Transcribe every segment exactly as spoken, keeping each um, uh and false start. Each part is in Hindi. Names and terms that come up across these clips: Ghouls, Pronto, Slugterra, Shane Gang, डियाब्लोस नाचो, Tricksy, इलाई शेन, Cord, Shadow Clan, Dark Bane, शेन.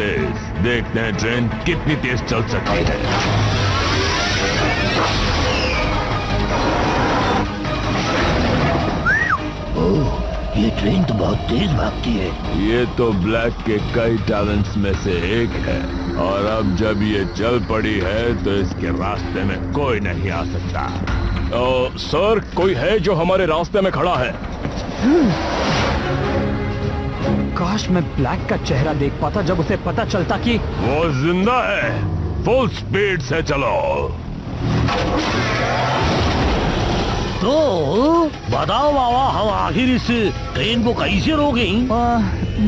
तेज। देखते हैं ट्रेन कितनी तेज चल सकती है। ओह, ये ट्रेन तो बहुत तेज भागती है। ये तो ब्लैक के कई टैलेंट्स में से एक है और अब जब ये चल पड़ी है तो इसके रास्ते में कोई नहीं आ सकता। ओ, सर कोई है जो हमारे रास्ते में खड़ा है। काश मैं ब्लैक का चेहरा देख पाता जब उसे पता चलता कि वो जिंदा है। फुल स्पीड से चलो। तो बताओ बाबा, हम आखिर इस ट्रेन को कैसे रोकें?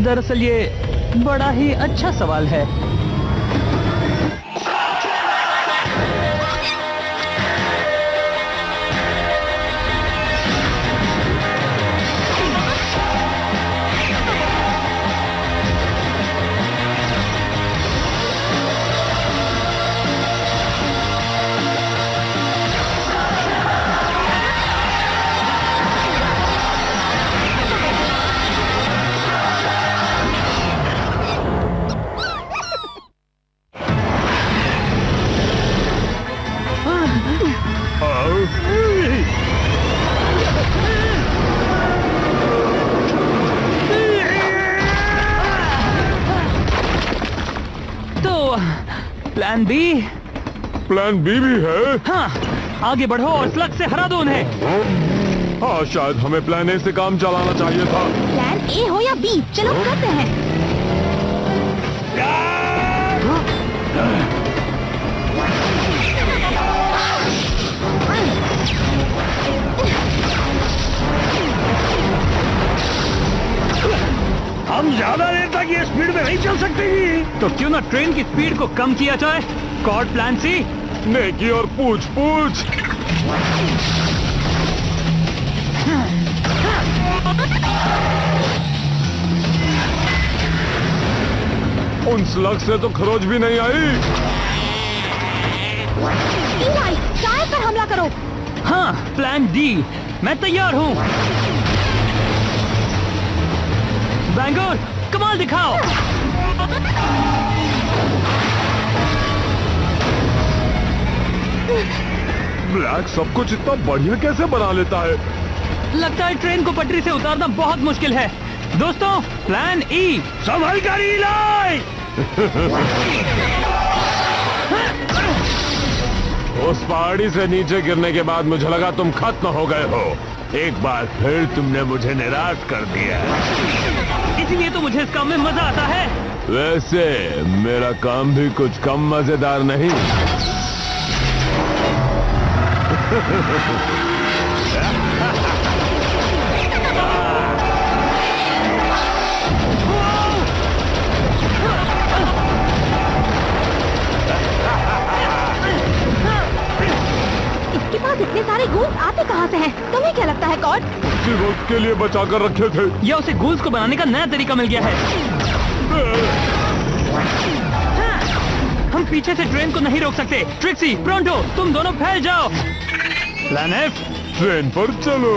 दरअसल ये बड़ा ही अच्छा सवाल है। प्लान बी प्लान बी भी है। हाँ, आगे बढ़ो और स्लग से हरा दो उन्हें। हाँ, शायद हमें प्लान ए से काम चलाना चाहिए था। प्लान ए हो या बी, चलो करते हैं। हम ज्यादा देर तक ये स्पीड में नहीं चल सकते। तो क्यों ना ट्रेन की स्पीड को कम किया जाए। कॉर्ड प्लान सी। नेकी और पूछ पूछ। उन स्लग से तो खरोच भी नहीं आई। इलाई, टायर पर हमला करो। हाँ, प्लान डी। मैं तैयार हूँ। बैंगलोर, कमाल दिखाओ। ब्लैक सब कुछ इतना बढ़िया कैसे बना लेता है। लगता है ट्रेन को पटरी से उतारना बहुत मुश्किल है। दोस्तों, प्लान ई। संभल कर इलाई। उस पहाड़ी से नीचे गिरने के बाद मुझे लगा तुम खत्म हो गए हो। एक बार फिर तुमने मुझे निराश कर दिया। इसीलिए तो मुझे इस काम में मजा आता है। वैसे मेरा काम भी कुछ कम मजेदार नहीं। इसके पास इतने सारे गूंज आते कहाँ से हैं? तुम्हें क्या लगता है कॉर्ड? रोज के लिए बचा कर रखे थे या उसे गूंज को बनाने का नया तरीका मिल गया है? हाँ, हम पीछे से ट्रेन को नहीं रोक सकते। ट्रिक्सी, प्रोंटो, तुम दोनों फैल जाओ। प्लान एफ, ट्रेन पर चलो।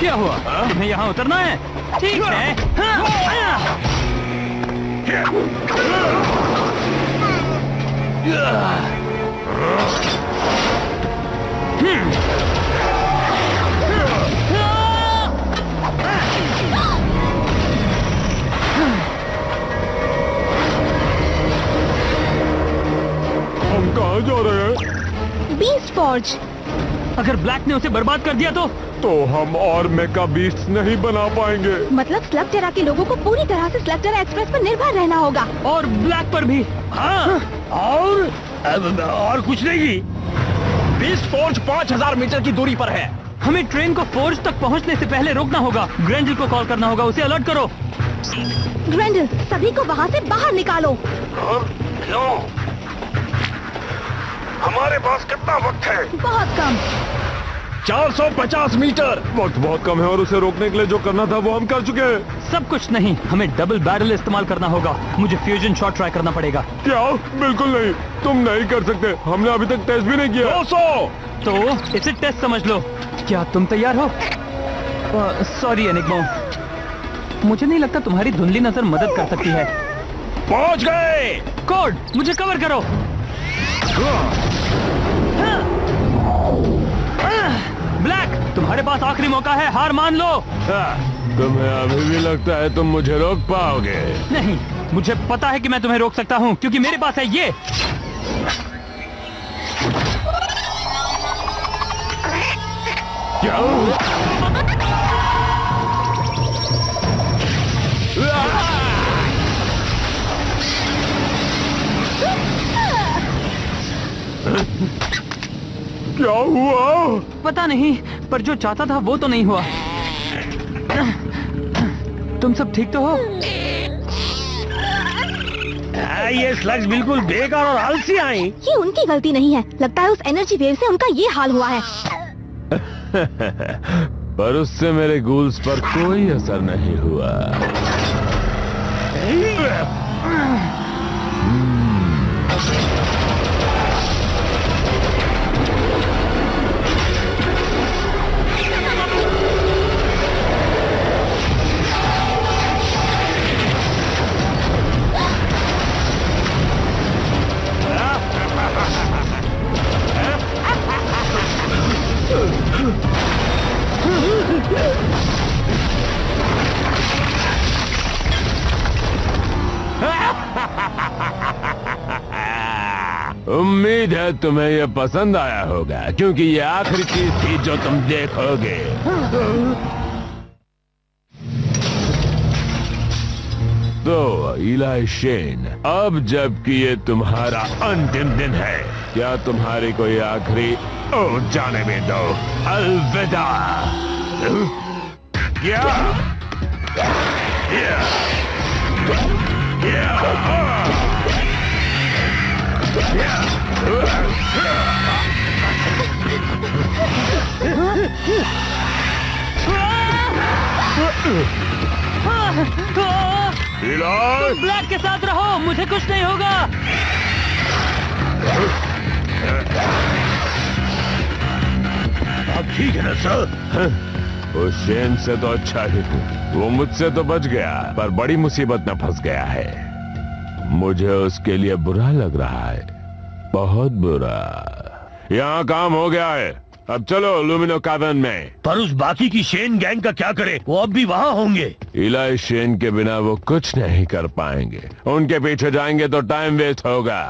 क्या हुआ? तुम्हें यहाँ उतरना है? ठीक है। हाँ, हाँ। हम कहाँ जा रहे हैं? Beast forge. अगर ब्लैक ने उसे बर्बाद कर दिया तो तो हम और मेका बीस्ट्स नहीं बना पाएंगे। मतलब स्लग जरा के लोगों को पूरी तरह से स्लग जरा एक्सप्रेस पर निर्भर रहना होगा और ब्लैक पर भी। हाँ, और और कुछ नहीं। बीस्ट फोर्ज पाँच हजार मीटर की दूरी पर है। हमें ट्रेन को फोर्ज तक पहुंचने से पहले रोकना होगा। ग्रेंडल को कॉल करना होगा, उसे अलर्ट करो। ग्रेंडल, सभी को वहाँ से बाहर निकालो। क्यों? हमारे पास कितना वक्त है? बहुत कम। चार सौ पचास मीटर। वक्त बहुत कम है और उसे रोकने के लिए जो करना था वो हम कर चुके हैं। सब कुछ नहीं, हमें डबल बैरल इस्तेमाल करना होगा। मुझे फ्यूजन शॉट ट्राई करना पड़ेगा। क्या? बिल्कुल नहीं, तुम नहीं कर सकते, हमने अभी तक टेस्ट भी नहीं किया। दो सौ। तो इसे टेस्ट समझ लो। क्या तुम तैयार हो? सॉरी एनिग्मा, मुझे नहीं लगता तुम्हारी धुंधली नजर मदद कर सकती है। पहुँच गए। कोड, मुझे कवर करो। ब्लैक, तुम्हारे पास आखिरी मौका है, हार मान लो। तुम्हें अभी भी लगता है तुम मुझे रोक पाओगे? नहीं, मुझे पता है कि मैं तुम्हें रोक सकता हूँ क्योंकि मेरे पास है ये। क्या? क्या हुआ? पता नहीं, पर जो चाहता था वो तो नहीं हुआ। तुम सब ठीक तो हो? आ, ये स्लग्स बिल्कुल बेकार और आलसी आई। ये उनकी गलती नहीं है, लगता है उस एनर्जी वेव से उनका ये हाल हुआ है। पर उससे मेरे गूल्स पर कोई असर नहीं हुआ। उम्मीद है तुम्हें ये पसंद आया होगा क्योंकि ये आखिरी चीज थी जो तुम देखोगे। तो इलाई शेन, अब जबकि ये तुम्हारा अंतिम दिन है, क्या तुम्हारी कोई आखिरी ओ जाने में दो अलविदा। क्या? या। या। ब्लैक के साथ रहो, मुझे कुछ नहीं होगा। अब ठीक है ना सर? उस शेन से तो अच्छा ही, वो मुझसे तो बच गया पर बड़ी मुसीबत में फंस गया है। मुझे उसके लिए बुरा लग रहा है, बहुत बुरा। यहाँ काम हो गया है, अब चलो लुमिनो कैवन में। पर उस बाकी की शेन गैंग का क्या करें? वो अब भी वहाँ होंगे। इलाई शेन के बिना वो कुछ नहीं कर पाएंगे, उनके पीछे जाएंगे तो टाइम वेस्ट होगा।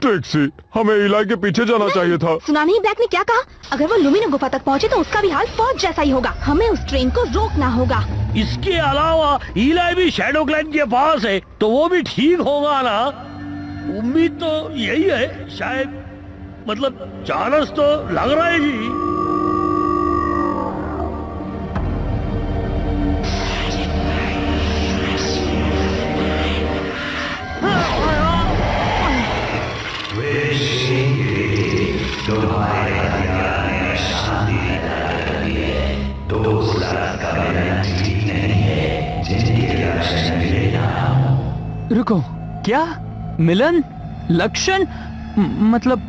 ट्रिक्सी, हमें इलाई के पीछे जाना चाहिए था। सुना नहीं ब्लैक ने क्या कहा? अगर वो लुमिनो गुफा तक पहुँचे तो उसका भी हाल फौज जैसा ही होगा। हमें उस ट्रेन को रोकना होगा। इसके अलावा इलाई भी शैडो क्लैन के पास है तो वो भी ठीक होगा ना? उम्मीद तो यही है शायद, मतलब चांस तो लग रहा है जी। रुको, क्या? मिलन, लक्षण, मतलब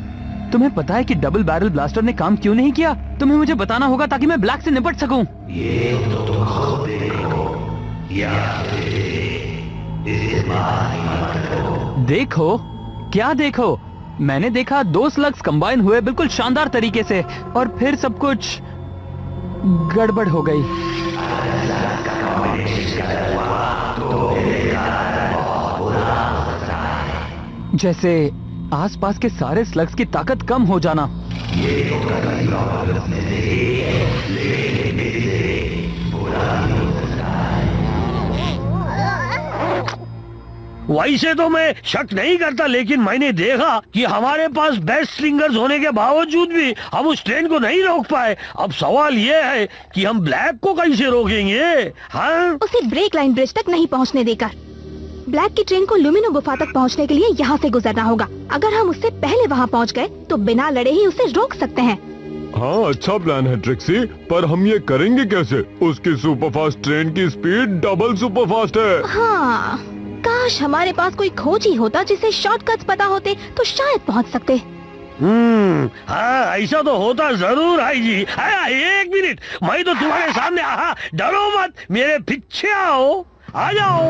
तुम्हें पता है कि डबल बैरल ब्लास्टर ने काम क्यों नहीं किया? तुम्हें मुझे बताना होगा ताकि मैं ब्लैक से निपट सकूं। ये तो तुम खुद देखो, या इस बात की मत करो। देखो क्या? देखो, मैंने देखा दो स्लग्स कंबाइन हुए बिल्कुल शानदार तरीके से और फिर सब कुछ गड़बड़ हो गई। जैसे आसपास के सारे स्लग्स की ताकत कम हो जाना। ये वैसे तो मैं शक नहीं करता, लेकिन मैंने देखा कि हमारे पास बेस्ट स्लिंगर्स होने के बावजूद भी हम उस ट्रेन को नहीं रोक पाए। अब सवाल ये है कि हम ब्लैक को कैसे रोकेंगे? हाँ? उसे ब्रेक लाइन ब्रिज तक नहीं पहुंचने देकर ब्लैक की ट्रेन को लुमिनो गुफा तक पहुंचने के लिए यहाँ से गुजरना होगा। अगर हम उससे पहले वहाँ पहुँच गए तो बिना लड़े ही उसे रोक सकते हैं। हाँ अच्छा प्लान है ट्रिक्सी, पर हम ये करेंगे कैसे? उसकी सुपरफास्ट ट्रेन की स्पीड डबल सुपरफास्ट है। हाँ, काश हमारे पास कोई खोज ही होता जिसे शॉर्टकट्स पता होते तो शायद पहुँच सकते। हम्म, हाँ ऐसा तो होता जरूर। आई जी आया, एक मिनट, मैं तो तुम्हारे सामने। आहा, डरो मत, मेरे पीछे आओ, आ जाओ।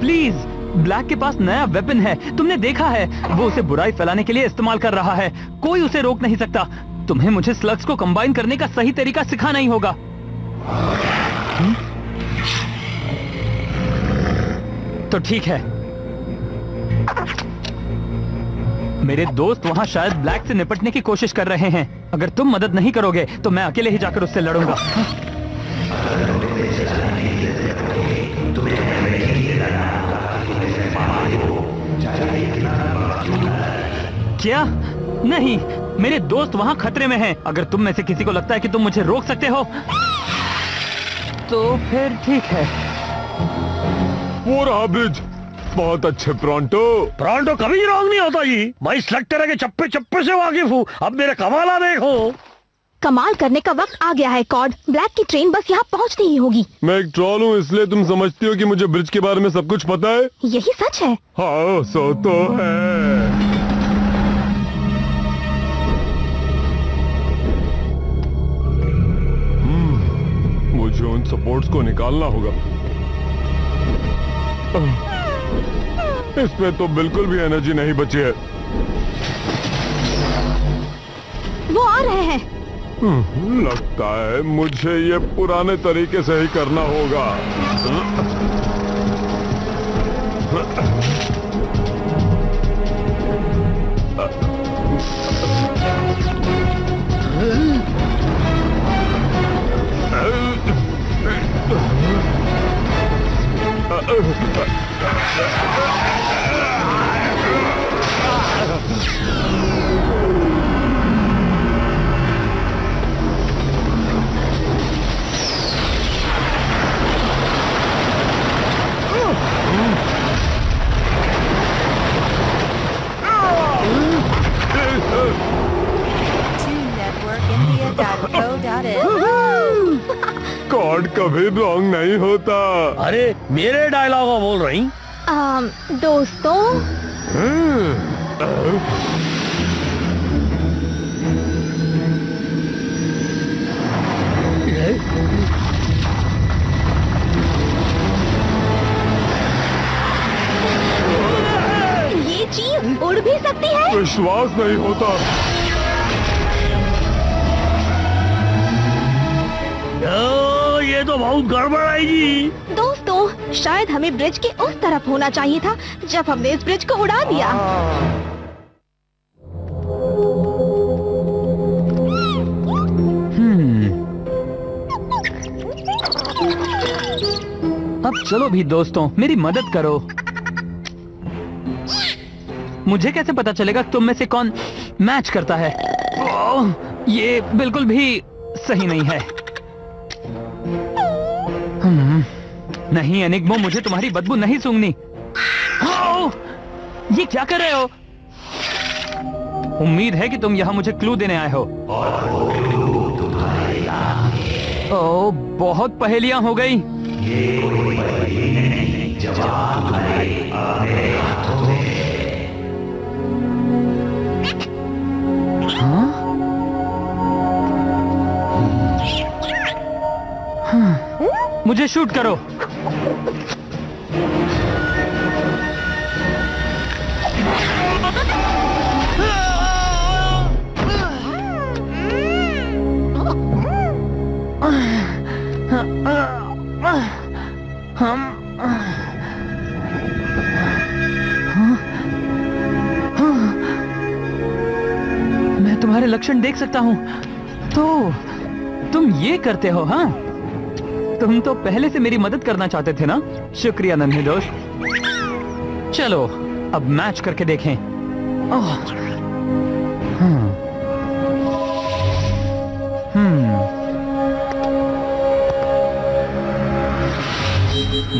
प्लीज, ब्लैक के पास नया वेपन है, तुमने देखा है, वो उसे बुराई फैलाने के लिए इस्तेमाल कर रहा है, कोई उसे रोक नहीं सकता। तुम्हें मुझे स्लग्स को कंबाइन करने का सही तरीका सिखाना ही होगा। हुँ? तो ठीक है, मेरे दोस्त वहाँ शायद ब्लैक से निपटने की कोशिश कर रहे हैं। अगर तुम मदद नहीं करोगे तो मैं अकेले ही जाकर उससे लड़ूंगा। क्या? नहीं, मेरे दोस्त वहाँ खतरे में हैं। अगर तुम में से किसी को लगता है कि तुम मुझे रोक सकते हो तो फिर ठीक है। वो रहा ब्रिज, बहुत अच्छे प्रोंटो। प्रोंटो कभी रॉन्ग नहीं होता जी, मैं स्लग तरह के चप्पे चप्पे से वाकिफ हूँ। अब मेरा कमाला देखो। कमाल करने का वक्त आ गया है कॉर्ड, ब्लैक की ट्रेन बस यहाँ पहुँचती ही होगी। मैं एक ट्रॉल हूँ, इसलिए तुम समझती हो कि मुझे ब्रिज के बारे में सब कुछ पता है। यही सच है। हाँ सो तो है। मुझे उन सपोर्ट्स को निकालना होगा, इसमें तो बिल्कुल भी एनर्जी नहीं बची है। वो आ रहे हैं। लगता है मुझे ये पुराने तरीके से ही करना होगा। कॉर्ड कभी ब्लॉन्ग नहीं होता। अरे मेरे डायलॉग बोल रही आ, दोस्तों। ये चीज उड़ भी सकती है। विश्वास नहीं होता। ओ, ये तो बहुत गड़बड़ आएगी। दोस्तों, शायद हमें ब्रिज के उस तरफ होना चाहिए था जब हमने इस ब्रिज को उड़ा दिया। हम्म। अब चलो भी दोस्तों, मेरी मदद करो। मुझे कैसे पता चलेगा तुम में से कौन मैच करता है? ओ, ये बिल्कुल भी सही नहीं है। नहीं एनिग्मो, मुझे तुम्हारी बदबू नहीं सूंघनी। ये क्या कर रहे हो? उम्मीद है कि तुम यहाँ मुझे क्लू देने आए हो। ओ, बहुत पहेलियाँ हो गई। हाँ? हाँ। मुझे शूट करो। हम मैं तुम्हारे लक्षण देख सकता हूँ। तो तुम ये करते हो? हाँ, तुम तो पहले से मेरी मदद करना चाहते थे ना। शुक्रिया नन्हे दोस्त। चलो अब मैच करके देखें। ओह, हम्म हम्म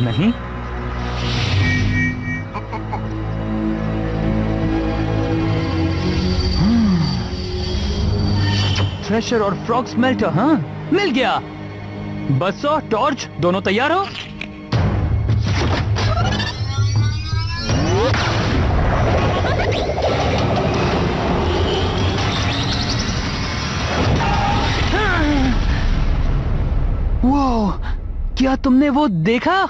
नहीं। थ्रेशर और फ्रॉग स्मेल्टर। हाँ मिल गया। बसो टॉर्च दोनों तैयार हो। वो क्या तुमने वो देखा?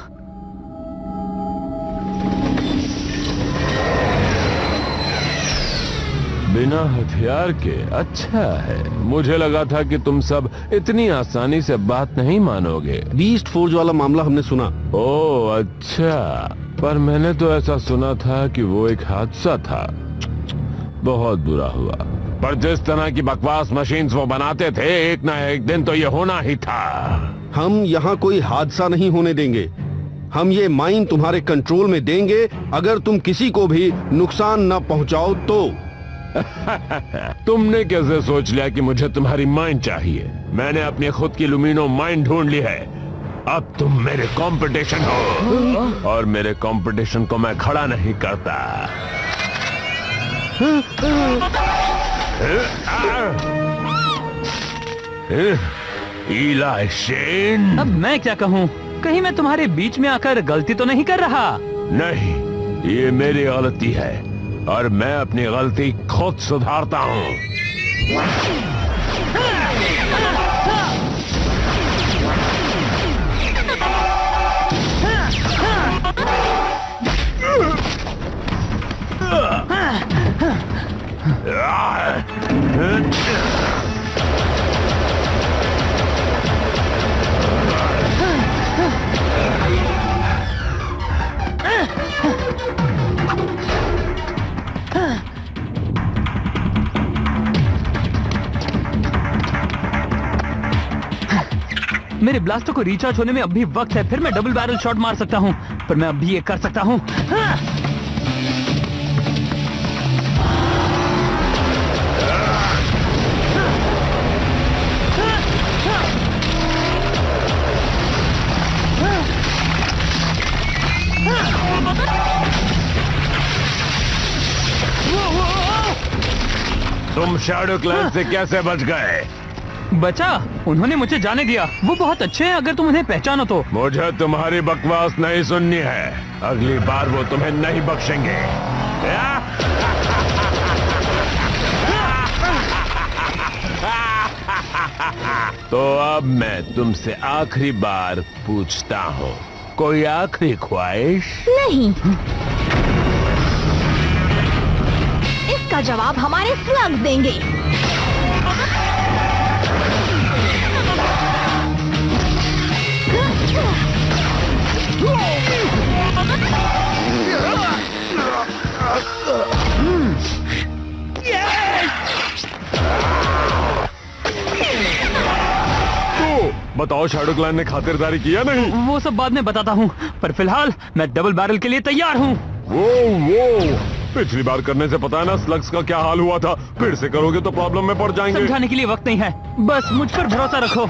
बिना हथियार के अच्छा है। मुझे लगा था कि तुम सब इतनी आसानी से बात नहीं मानोगे। बीस्ट फोर्ज वाला मामला हमने सुना। ओह अच्छा, पर मैंने तो ऐसा सुना था कि वो एक हादसा था। बहुत बुरा हुआ, पर जिस तरह की बकवास मशीन्स वो बनाते थे, एक ना एक दिन तो ये होना ही था। हम यहाँ कोई हादसा नहीं होने देंगे। हम ये माइन तुम्हारे कंट्रोल में देंगे अगर तुम किसी को भी नुकसान न पहुँचाओ तो। तुमने कैसे सोच लिया कि मुझे तुम्हारी माइंड चाहिए? मैंने अपने खुद की लुमिनो माइंड ढूंढ ली है। अब तुम मेरे कंपटीशन हो और मेरे कंपटीशन को मैं खड़ा नहीं करता। इलाई शेन, अब मैं क्या कहूँ? कहीं मैं तुम्हारे बीच में आकर गलती तो नहीं कर रहा? नहीं, ये मेरी गलती है और मैं अपनी गलती खुद सुधारता हूँ। मेरे ब्लास्टर को रिचार्ज होने में अब भी वक्त है, फिर मैं डबल बैरल शॉट मार सकता हूँ, पर मैं अब भी ये कर सकता हूँ। हाँ! तुम शैडो क्लैन से कैसे बच गए? बचा, उन्होंने मुझे जाने दिया। वो बहुत अच्छे हैं अगर तुम उन्हें पहचानो तो। मुझे तुम्हारी बकवास नहीं सुननी है। अगली बार वो तुम्हें नहीं बख्शेंगे। तो अब मैं तुमसे आखिरी बार पूछता हूँ, कोई आखिरी ख्वाहिश? नहीं। का जवाब हमारे फ्लग देंगे। तो बताओ, शैडो क्लैन ने खातिरदारी किया नहीं? वो सब बाद में बताता हूँ, पर फिलहाल मैं डबल बैरल के लिए तैयार हूँ। वो वो पिछली बार करने से पता है ना स्लग्स का क्या हाल हुआ था। फिर से करोगे तो प्रॉब्लम में पड़ जाएंगे। समझाने के लिए वक्त नहीं है, बस मुझ पर भरोसा रखो।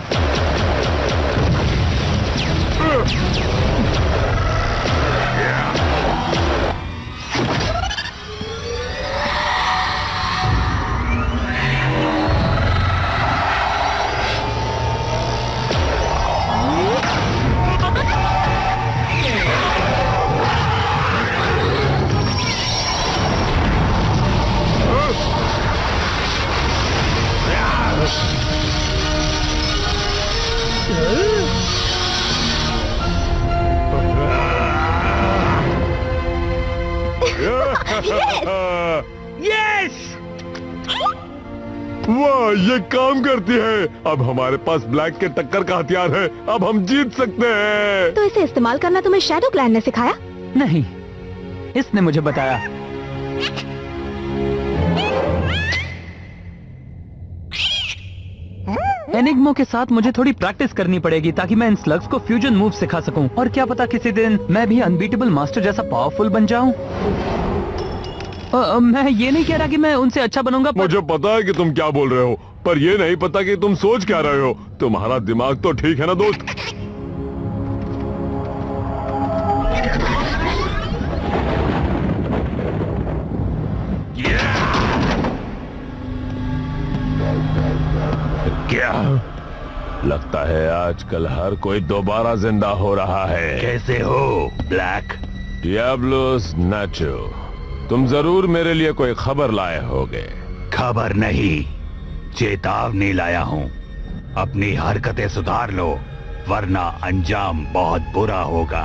ये काम करती है। अब हमारे पास ब्लैक के टक्कर का हथियार है, अब हम जीत सकते हैं। तो इसे इस्तेमाल करना तुम्हें शैडो क्लैन ने सिखाया? नहीं, इसने मुझे बताया। एनिग्मो के साथ मुझे थोड़ी प्रैक्टिस करनी पड़ेगी ताकि मैं इन स्लग्स को फ्यूजन मूव सिखा सकूं। और क्या पता किसी दिन मैं भी अनबीटेबल मास्टर जैसा पावरफुल बन जाऊं। आ, मैं ये नहीं कह रहा कि मैं उनसे अच्छा बनूंगा। पर... मुझे पता है कि तुम क्या बोल रहे हो, पर ये नहीं पता कि तुम सोच क्या रहे हो। तुम्हारा दिमाग तो ठीक है ना दोस्त? yeah! लगता है आजकल हर कोई दोबारा जिंदा हो रहा है। कैसे हो ब्लैक? डियाब्लोस नाचो, तुम जरूर मेरे लिए कोई खबर लाए होगे। खबर नहीं, चेतावनी लाया हूँ। अपनी हरकतें सुधार लो वरना अंजाम बहुत बुरा होगा।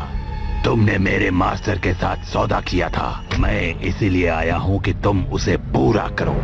तुमने मेरे मास्टर के साथ सौदा किया था, मैं इसीलिए आया हूँ कि तुम उसे पूरा करो।